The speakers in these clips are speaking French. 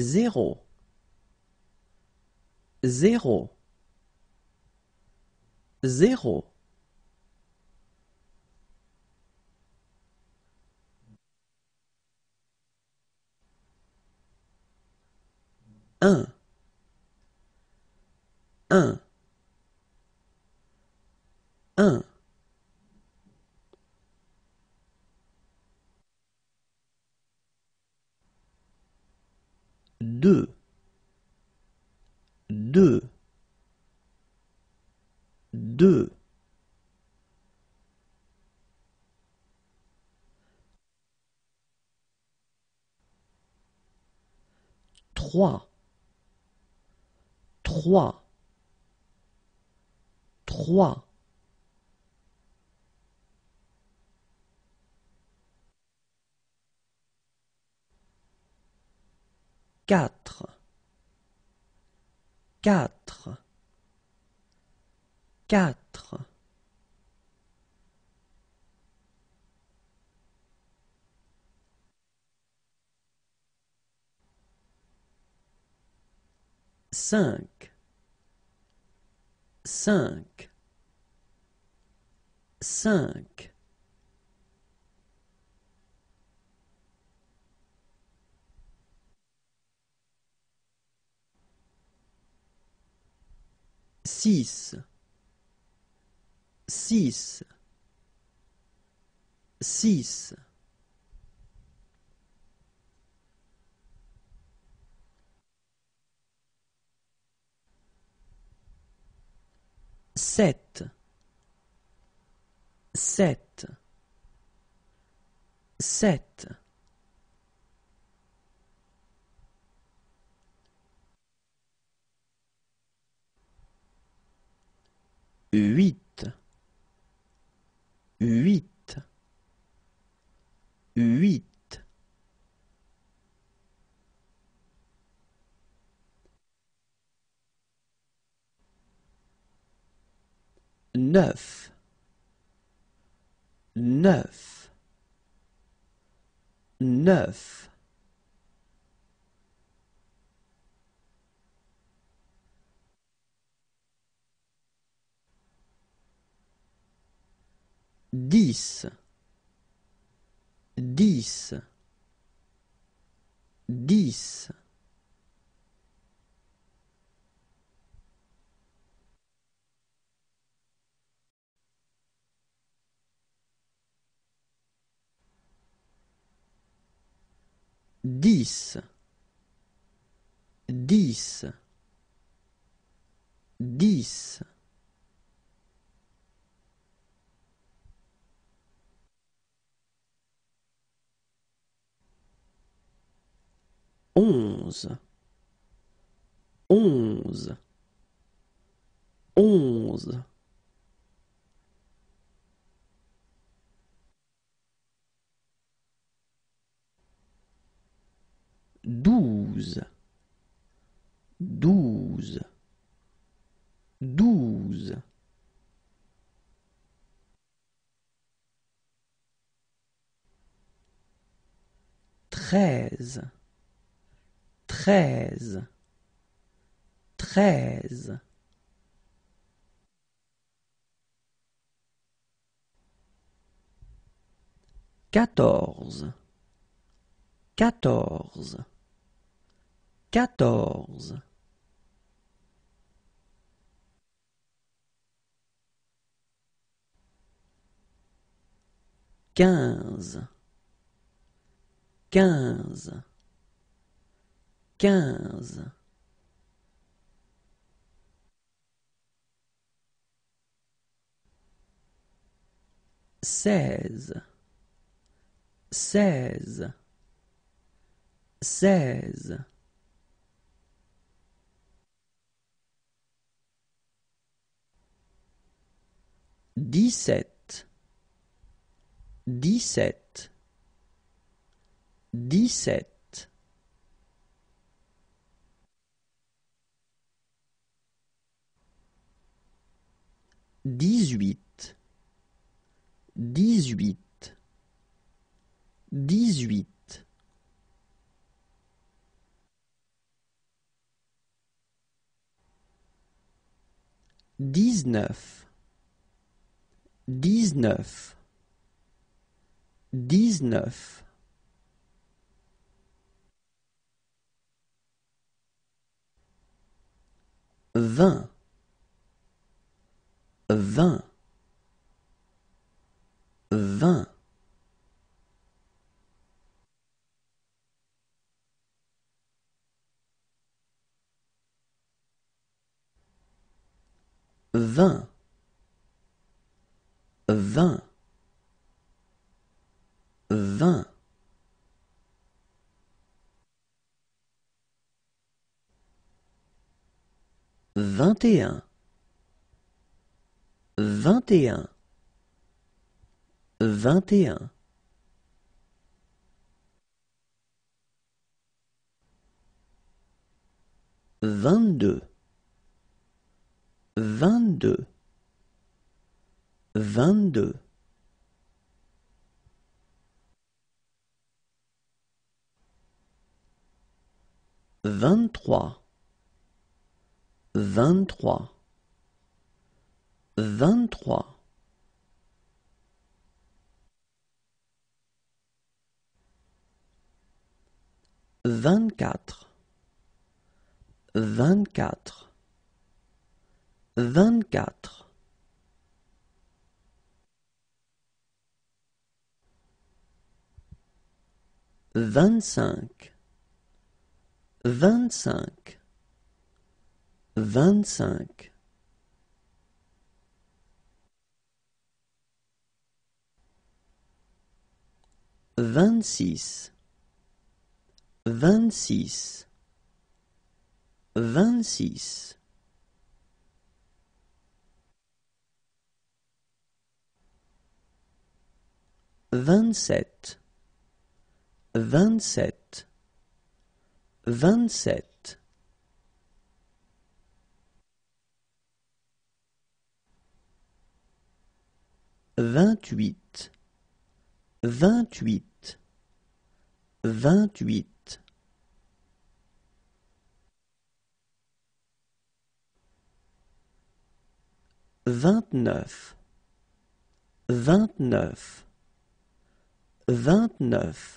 zéro, zéro, zéro. Un, un, un. Deux, deux, deux. Trois, trois, trois. Quatre, quatre, quatre. Cinq, cinq, cinq. Six, six, six. Sept, sept, sept. Huit, huit, huit. Neuf, neuf, neuf. Dix, dix, dix. Dix, dix, dix. Onze, onze, onze. Douze, douze, douze. Treize, treize, treize. Quatorze, quatorze, quatorze. Quinze, quinze, quinze. Seize, seize, seize. Dix-sept, dix-sept, dix-sept. Dix-huit, dix-huit, dix-huit. dix-neuf. Vingt. Vingt. Vingt et un. Vingt-deux. Vingt-trois. Vingt-quatre. 25. 26. 27. 28. 29. 30. 30. 31. 32.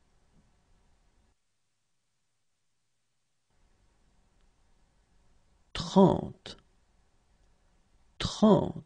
33. 34.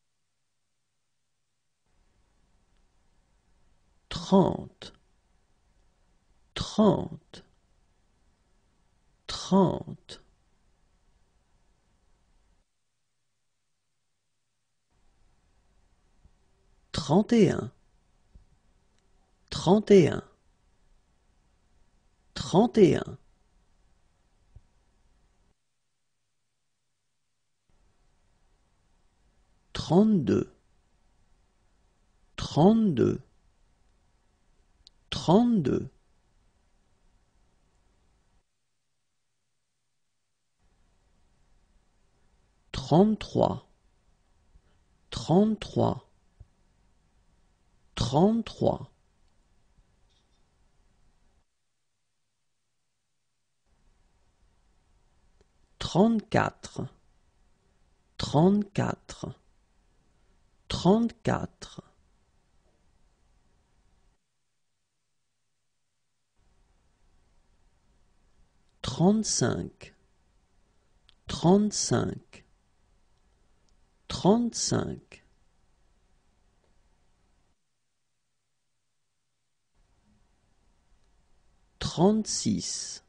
35. 36.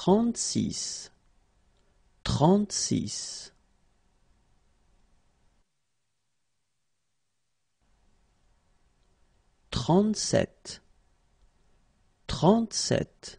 37. 38.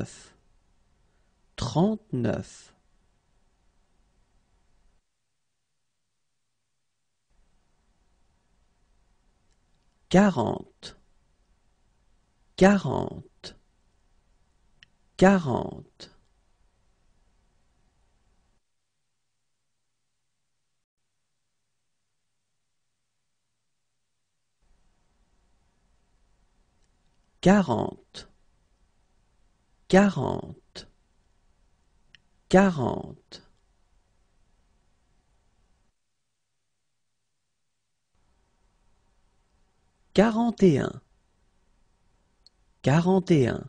39. Trente-neuf. Quarante. Quarante. Quarante. Quarante. Quarante. Quarante. Quarante et un. Quarante et un.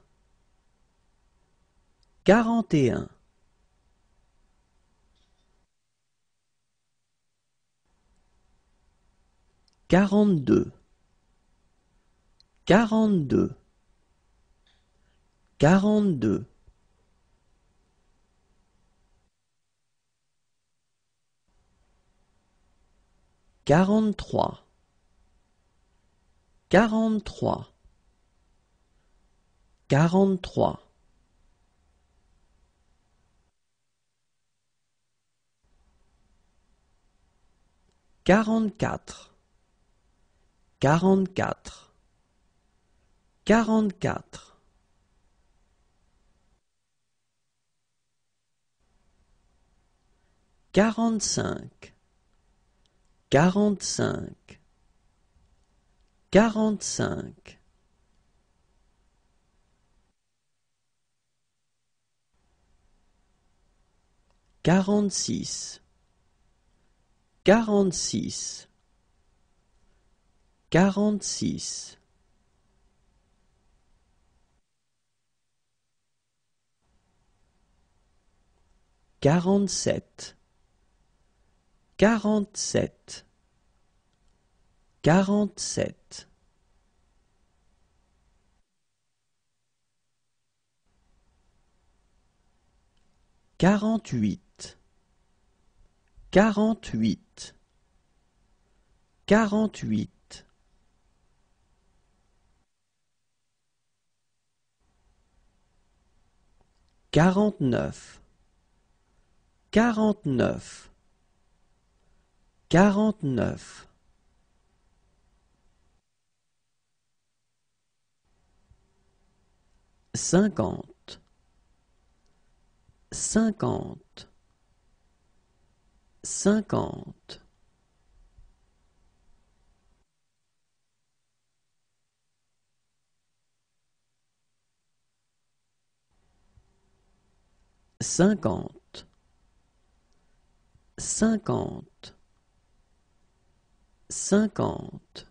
Quarante et un. Quarante-deux. Quarante-deux. Quarante-deux. Quarante-trois. Quarante-trois. Quarante-trois. Quarante-quatre. Quarante-quatre. Quarante-quatre. Quarante-cinq. Quarante-cinq. Quarante-cinq. Quarante-six. Quarante-six. Quarante-six. Quarante-sept. Quarante-sept. Quarante-sept. Quarante-huit. Quarante-huit. Quarante-huit. Quarante-neuf. Quarante-neuf. Quarante-neuf. Cinquante. Cinquante. Cinquante. Cinquante. Cinquante. Cinquante.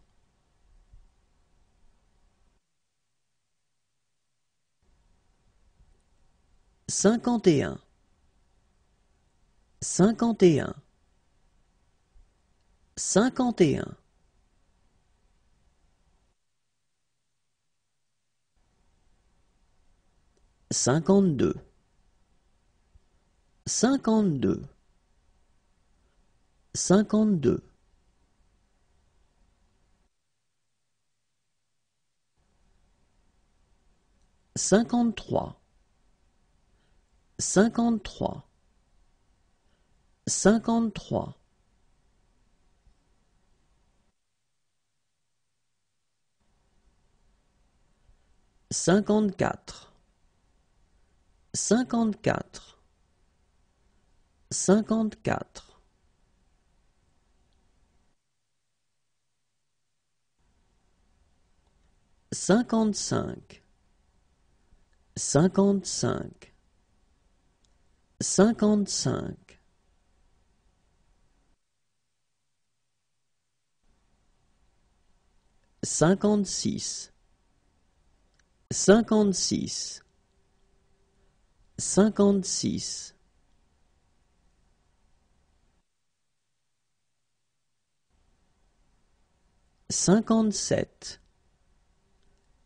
Cinquante et un. Cinquante et un. Cinquante et un. Cinquante-deux. Cinquante-deux. Cinquante-deux. Cinquante-trois. Cinquante-trois. Cinquante-trois. Cinquante-quatre. Cinquante-quatre. Cinquante-quatre. Cinquante-cinq. Cinquante-cinq. Cinquante-cinq. Cinquante-six. Cinquante-six. Cinquante-six. Cinquante-sept.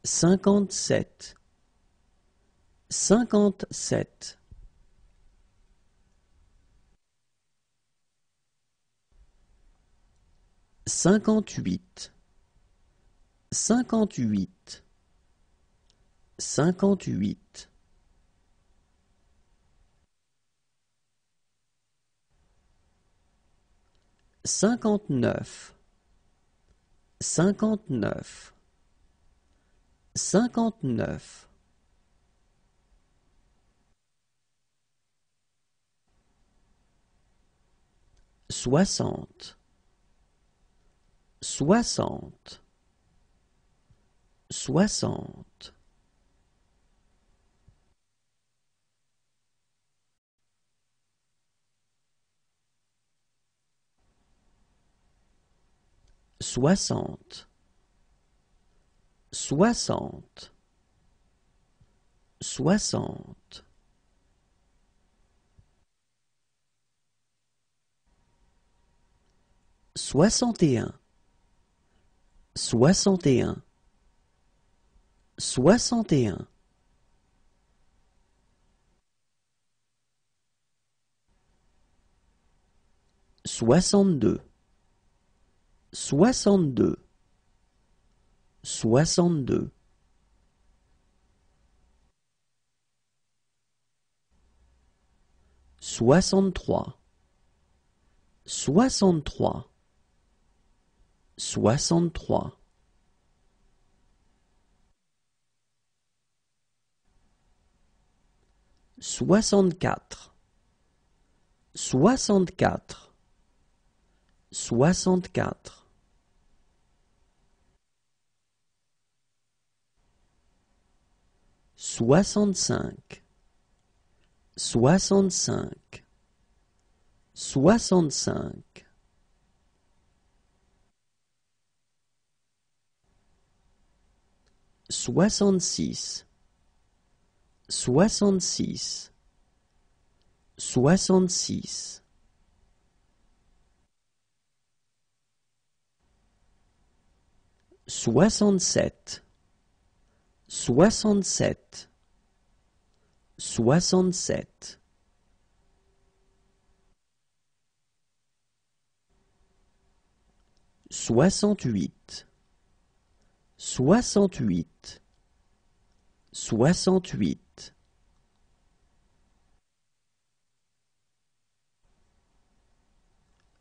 Cinquante-sept. Cinquante-sept. Cinquante-huit. Cinquante-huit. Cinquante-huit. Cinquante-neuf, cinquante-neuf, cinquante-neuf. Soixante, soixante, soixante. Soixante, soixante, soixante. Soixante et un, soixante et un, soixante et un. Soixante-deux, soixante-deux, soixante-deux. Soixante-trois, soixante-trois, soixante-trois. Soixante-quatre, soixante-quatre, soixante-quatre. Soixante-cinq, soixante-cinq, soixante-cinq. Soixante-six, soixante-six, soixante-six. Soixante-sept, soixante-sept, soixante-sept. Soixante-huit, soixante-huit, soixante-huit.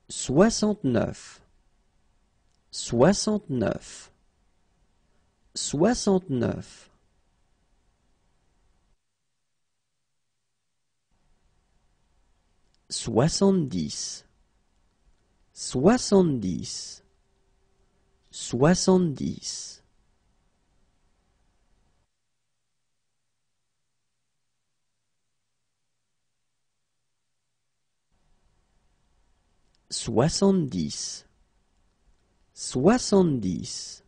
Soixante-neuf, soixante-neuf, soixante-neuf. Soixante-dix, soixante-dix, soixante-dix. Soixante-dix, soixante-dix,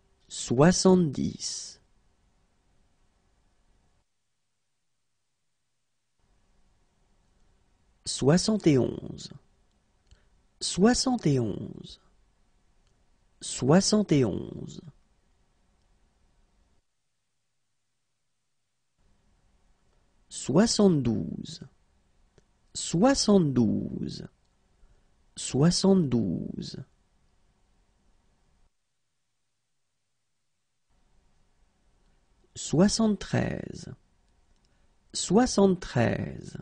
soixante-dix. Soixante et onze, soixante et onze, soixante et onze. Soixante-douze, soixante-douze, soixante-douze. Soixante-treize, soixante-treize,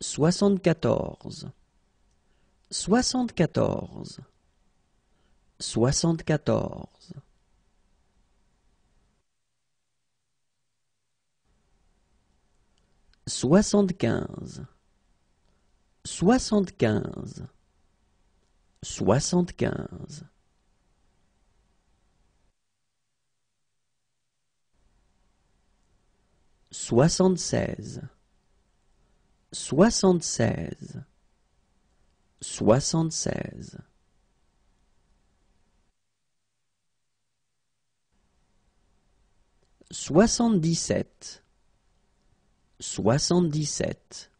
soixante-treize. Soixante-quatorze, soixante-quatorze, soixante-quatorze. Soixante-quinze, soixante-quinze, soixante-quinze. Soixante-seize, soixante-seize, soixante-seize. Soixante-dix-sept, soixante-dix-sept,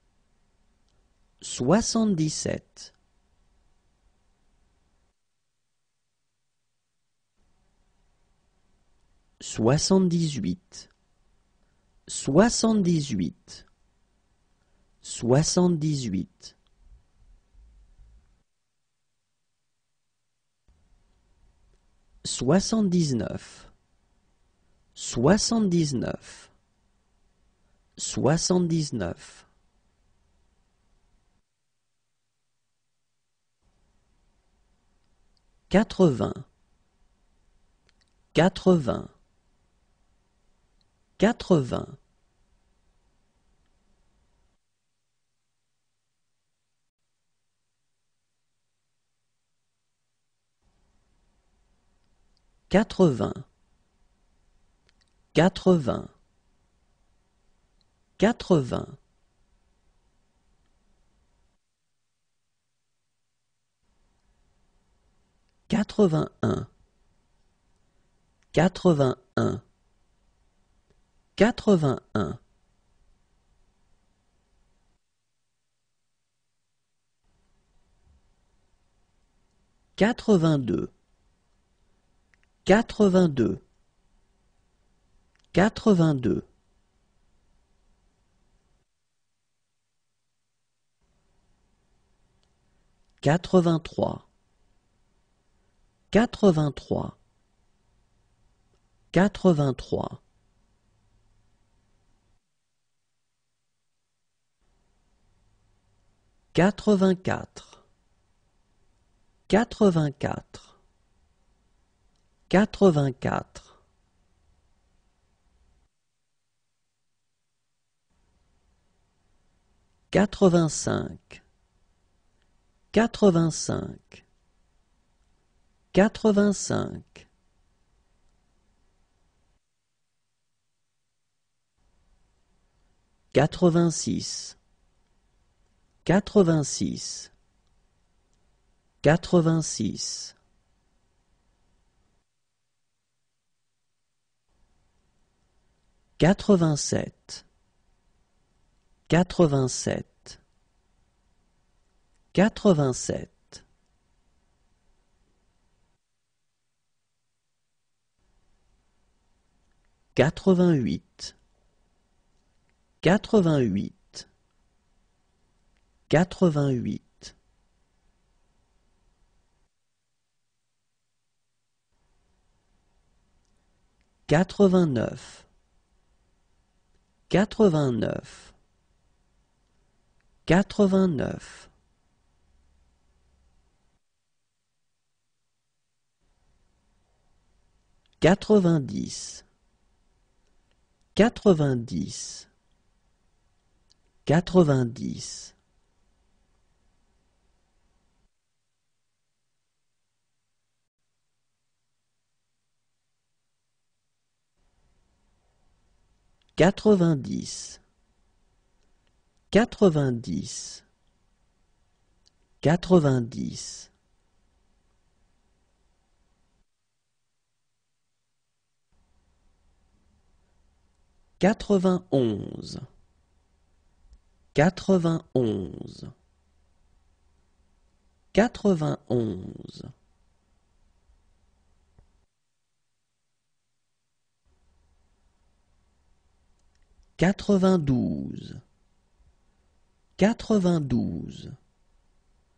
soixante-dix-sept. Soixante-dix-huit, soixante-dix-huit, soixante-dix-huit. Soixante-dix-neuf, 79, 79. 80, 80, 80. 80, 80, 80. 81, 81, 81. 82, 82, 82. 83, 83, 83. 84, 84, 84. 85, 85, 85. 86, 86, 86. 87, 87, 87. 88, 88, 88. 89, 89, 89. 90, 90, 90. 90, 90, 90. 91, 91, 91. 92, 92,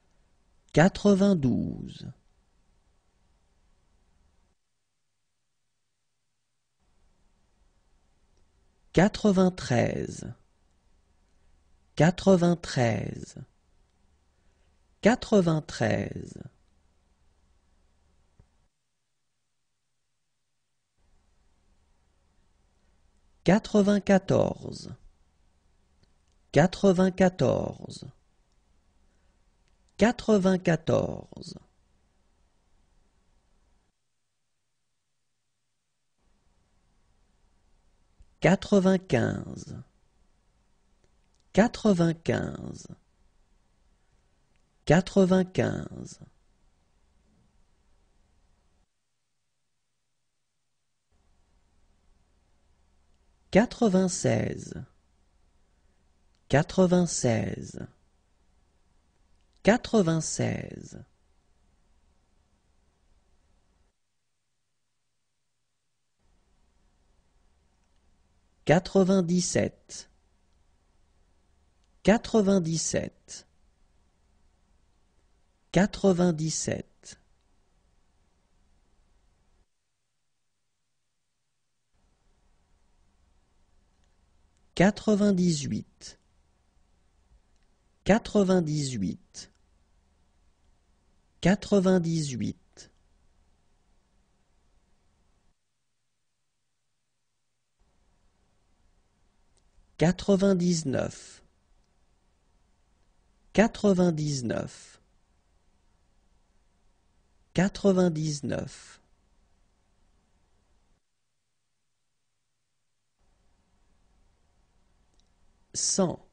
92. 93, 93, 93. 94, 94, 94. 95, 95, 95. 96, 96, 96. 97, 97, 97. 98, Quatre-vingt-dix-huit. Quatre-vingt-dix-neuf. Cent.